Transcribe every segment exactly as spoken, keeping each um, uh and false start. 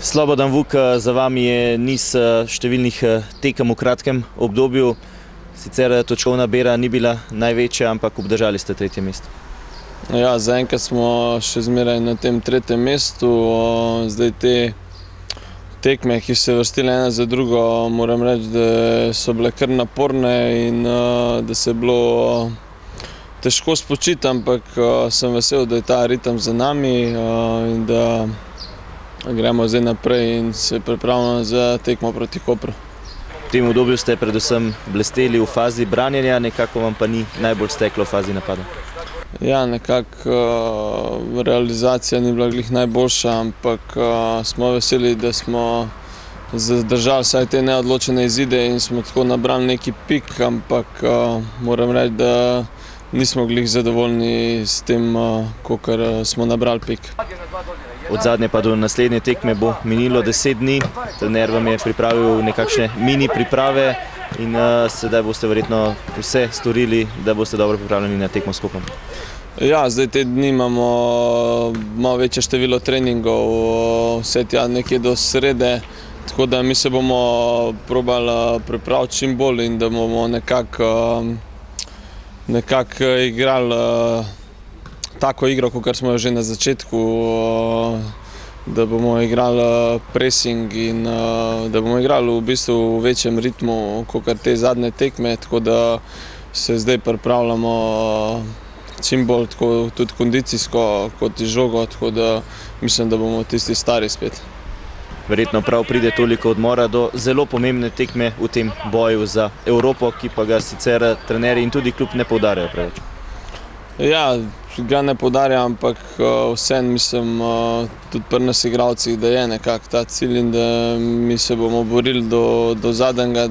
Slobodan Vuk, za vami je niz številnih tekem v kratkem obdobju. Sicer točkovna bera ni bila največja, ampak obdržali ste tretje mesto. Ja, zaenkrat smo še zmeraj na tem tretjem mestu. Zdaj te tekme, ki se vrstile ena za drugo, moram reči, da so bile kar naporne in da se je bilo težko spočiti, ampak sem vesel, da je ta ritem za nami in da gremo zdaj naprej in se pripravljamo za tekmo proti Kopru. V tem obdobju ste predvsem blesteli v fazi branjenja, nekako vam pa ni najbolj steklo v fazi napada. Ja, nekako realizacija ni bila glih najboljša, ampak smo veseli, da smo zadržali vsaj te neodločene izide in smo tako nabrali neki pik, ampak moram reči, da nismo glih zadovoljni s tem, kolikor smo nabrali pik. Od zadnje pa do naslednje tekme bo minilo deset dni. Trener vam je pripravil nekakšne mini priprave in sedaj boste verjetno vse storili, da boste dobro pripravljeni na tekmo s Skopjem. Ja, zdaj te dni imamo malo večje število treningov, vse tja nekje do srede, tako da mi se bomo probali pripraviti čim bolj in da bomo nekako nekako igrali tako igro, kot smo jo že na začetku, da bomo igrali pressing in da bomo igrali v bistvu v večjem ritmu, kot te zadnje tekme, tako da se zdaj pripravljamo čim bolj tudi kondicijsko kot žogo, tako da mislim, da bomo tisti stari spet. Verjetno prav pride toliko odmora do zelo pomembne tekme v tem boju za Evropo, ki pa ga sicer trenerji in tudi klub ne poudarjajo preveč. Ja, ga ne poudarjam, ampak vsem mislim, tudi pri nas igravcih, da je nekako ta cilj in da mi se bomo borili do zadnjega,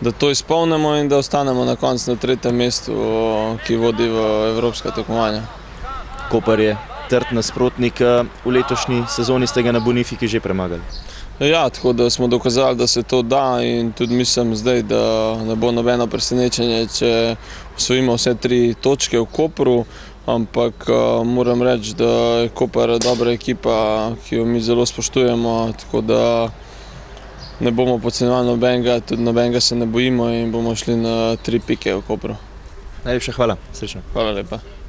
da to izpolnimo in da ostanemo na koncu na tretjem mestu, ki vodi v evropska tekmovanja. Koper je trd nasprotnik, v letošnji sezoni ste ga na Bonifiki že premagali. Ja, tako da smo dokazali, da se to da in tudi mislim zdaj, da ne bo nobeno presenečenje, če osvojimo vse tri točke v Kopru, ampak moram reči, da je Koper dobra ekipa, ki jo mi zelo spoštujemo, tako da ne bomo podcenjevali nobenega, tudi nobenega se ne bojimo in bomo šli na tri pike v Kopru. Najlepša hvala, srečno. Hvala lepa.